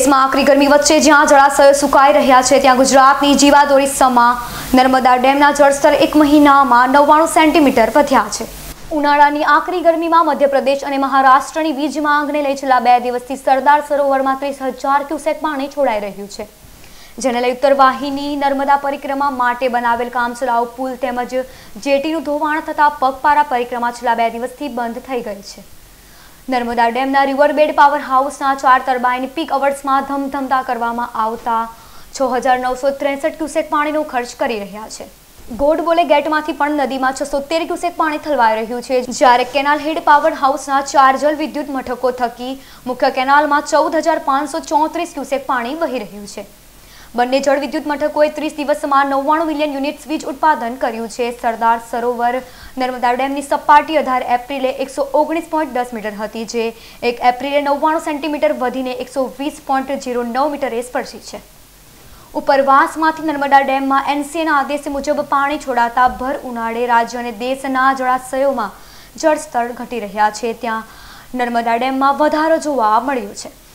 દેશમાં આકરી ગરમી વચ્ચે જ્યાં જળાશયો સુકાઈ રહ્યા છે ત્યાં ગુજરાતની જીવાદોરી સમા નર્મદા ડેમના જળસ્તર એક મહિનામાં 99 સેન્ટીમીટર વધ્યા છે। ઉનાળાની આકરી ગરમીમાં મધ્યપ્રદેશ અને મહારાષ્ટ્રની વીજ માંગને લઈ છેલ્લા બે દિવસથી સરદાર સરોવરમાં 30,000 ક્યુસેક પાણી છોડાઈ રહ્યું છે, જેને લઈ ઉત્તરવાહીની નર્મદા પરિક્રમા માટે બનાવેલ કામચલાઉ પુલ તેમજ જેટીનું ધોવાણ થતાં પગપારા પરિક્રમા છેલ્લા બે દિવસથી બંધ થઈ ગઈ છે। Narmada dam riverbed power house 4 turbine peak hours में धमधमता करवामां आवता 6,963 क्यूसेक पाणीनो खर्च करी रह्या छे। गोडबोले गेटमांथी पण नदीमां 613 क्यूसेक पाणी थलवाई रह्युं छे, ज्यारे केनाल हेड पावर हाउस 4 जल विद्युत मथको थकी मुख्य केनाल में 14,534 क्यूसेक पाणी वही रह्युं छे। बंने जल विद्युत मथकोए 30 दिवस में 99 मिलियन यूनिट्स वीज उत्पादन कर्युं छे। सरदार सरोवर नर्मदा डेमनी सपाटी 18 एप्रिले 119.10 मीटर हती, जे 1 एप्रिले 99 सेंटीमीटर वधीने 120.09 मीटरे स्पर्शी छे। उपरवासमांथी नर्मदा डेम में एनसीएना आदेश मुजब पाणी छोड़ाता भर उनाळे राज्य अने देशना जळाशयोमां जलस्तर घटी रह्या छे। त्यां नर्मदा डेम में वधारो जोवा मळ्यो छे।